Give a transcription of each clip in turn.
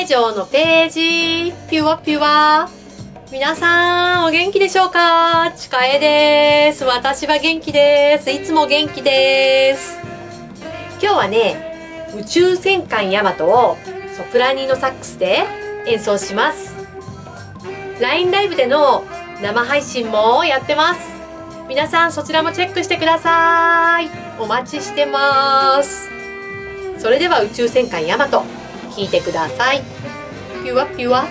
名城のページ、ピュワピュワ。皆さん、お元気でしょうか？ちかえです。私は元気です。いつも元気です。今日はね、宇宙戦艦ヤマトをソプラニーノサックスで演奏します。LINE ライブでの生配信もやってます。皆さん、そちらもチェックしてください。お待ちしてます。それでは宇宙戦艦ヤマト聴いてください。ピュワピュワ。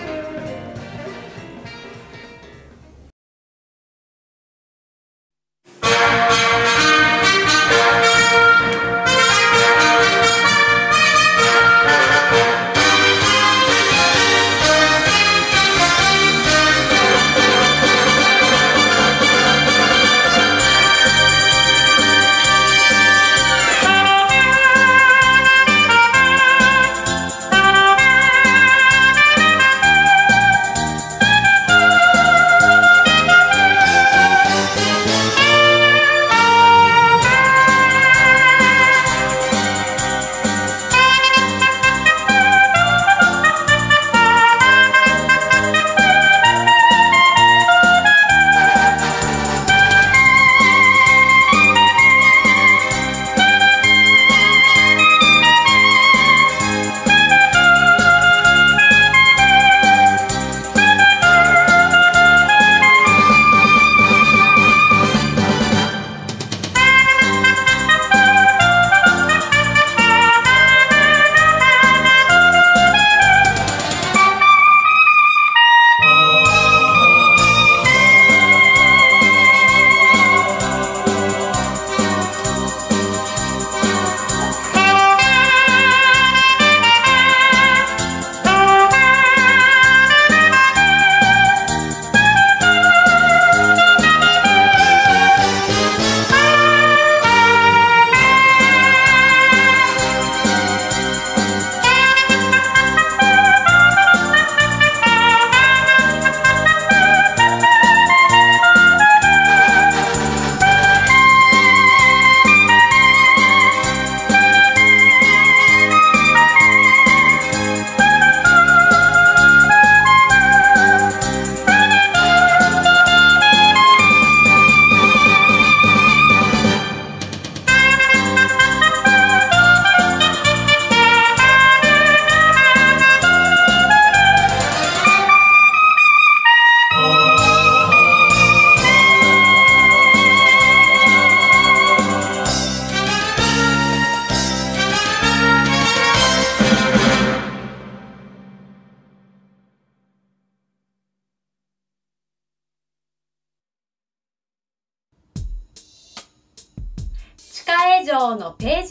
ちかえ城のペー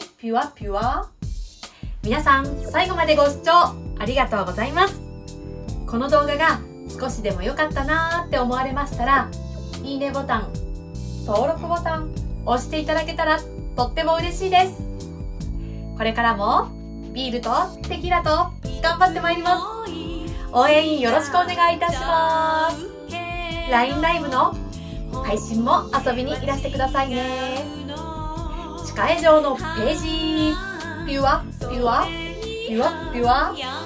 ジ、ピュワピュワ。皆さん、最後までご視聴ありがとうございます。この動画が少しでも良かったなーって思われましたら、いいねボタン、登録ボタン押していただけたらとっても嬉しいです。これからもビールとテキーラと頑張ってまいります。応援よろしくお願いいたします。 LINE ライブの配信も遊びにいらしてくださいね。ちかえ城のページ、ピュアピュアピュアピュア。